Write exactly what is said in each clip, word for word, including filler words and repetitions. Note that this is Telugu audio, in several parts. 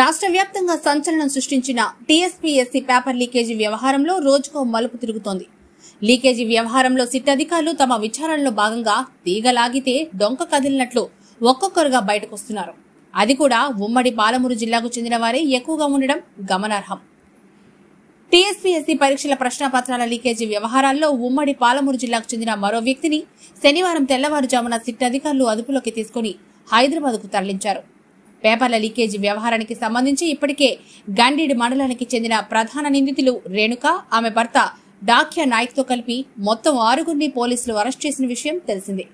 రాష్ట్ర వ్యాప్తంగా సంచలనం సృష్టించిన టీఎస్పీఎస్సీ పేపర్ లీకేజీ వ్యవహారంలో రోజుకో మలుపు తిరుగుతోంది. లీకేజీ వ్యవహారంలో సిట్ అధికారులు తమ విచారణలో భాగంగా తీగలాగితే డొంక కదిలినట్లు ఒక్కొక్కరుగా బయటకొస్తున్నారు. అది కూడా ఉమ్మడి పాలమూరు జిల్లాకు చెందిన వారే ఎక్కువగా ఉండడం గమనార్హం. టీఎస్పీఎస్సీ పరీక్షల ప్రశ్నపత్రాల లీకేజీ వ్యవహారాల్లో ఉమ్మడి పాలమూరు జిల్లాకు చెందిన మరో వ్యక్తిని శనివారం తెల్లవారుజామున సిట్ అధికారులు అదుపులోకి తీసుకుని హైదరాబాద్కు తరలించారు. పేపర్ల లీకేజీ వ్యవహారానికి సంబంధించి ఇప్పటికే గండీడ్ మండలానికి చెందిన ప్రధాన నిందితులు రేణుక, ఆమె భర్త డాక్యా నాయక్తో కలిపి మొత్తం ఆరుగురిని పోలీసులు అరెస్ట్ చేసిన విషయం తెలిసిందే.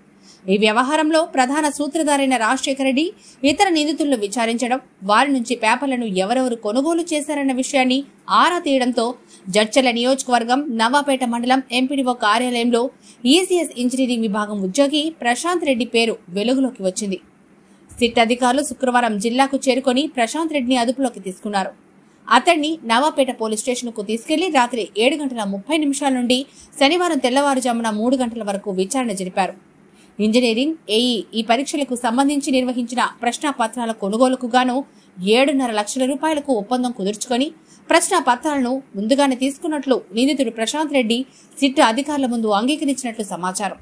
ఈ వ్యవహారంలో ప్రధాన సూత్రధారైన రాజశేఖర రెడ్డి ఇతర నిందితులను విచారించడం, వారి నుంచి పేపర్లను ఎవరెవరు కొనుగోలు చేశారన్న విషయాన్ని ఆరా తీయడంతో జడ్చర్ల నియోజకవర్గం నవాపేట మండలం ఎంపీడీఓ కార్యాలయంలో ఈసీఎస్ ఇంజనీరింగ్ విభాగం ఉద్యోగి ప్రశాంత్ రెడ్డి పేరు వెలుగులోకి వచ్చింది. సిట్ అధికారులు శుక్రవారం జిల్లాకు చేరుకుని ప్రశాంత్ రెడ్డిని అదుపులోకి తీసుకున్నారు. అతన్ని నవాపేట పోలీస్ స్టేషన్ కు తీసుకెళ్లి రాత్రి ఏడు గంటల ముప్పై నిమిషాల నుండి శనివారం తెల్లవారుజామున మూడు గంటల వరకు విచారణ జరిపారు. ఇంజనీరింగ్ ఏఈ ఈ పరీక్షలకు సంబంధించి నిర్వహించిన ప్రశ్నాపత్రాల కొనుగోలుకు గాను ఏడున్నర లక్షల రూపాయలకు ఒప్పందం కుదుర్చుకొని ప్రశ్నాపత్రాలను ముందుగానే తీసుకున్నట్లు నిందితుడు ప్రశాంత్ రెడ్డి సిట్ అధికారుల ముందు అంగీకరించినట్లు సమాచారం.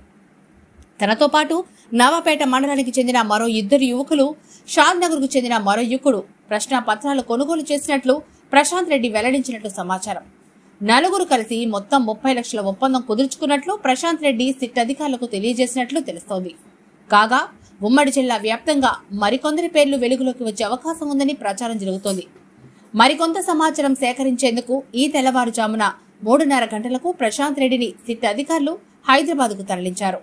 తనతో పాటు నవాపేట మండలానికి చెందిన మరో ఇద్దరు యువకులు, షాద్ నగర్ కు చెందిన మరో యువకుడు ప్రశ్న పత్రాలు కొనుగోలు చేసినట్లు ప్రశాంత్ రెడ్డి వెల్లడించినట్లు సమాచారం. నలుగురు కలిసి మొత్తం ముప్పై లక్షల ఒప్పందం కుదుర్చుకున్నట్లు ప్రశాంత్ రెడ్డి సిట్ అధికారులకు తెలియజేసినట్లు తెలుస్తోంది. కాగా ఉమ్మడి జిల్లా వ్యాప్తంగా మరికొందరి పేర్లు వెలుగులోకి వచ్చే అవకాశం ఉందని ప్రచారం జరుగుతోంది. మరికొంత సమాచారం సేకరించేందుకు ఈ తెల్లవారుజామున మూడున్నర గంటలకు ప్రశాంత్ రెడ్డిని సిట్ అధికారులు హైదరాబాద్కు తరలించారు.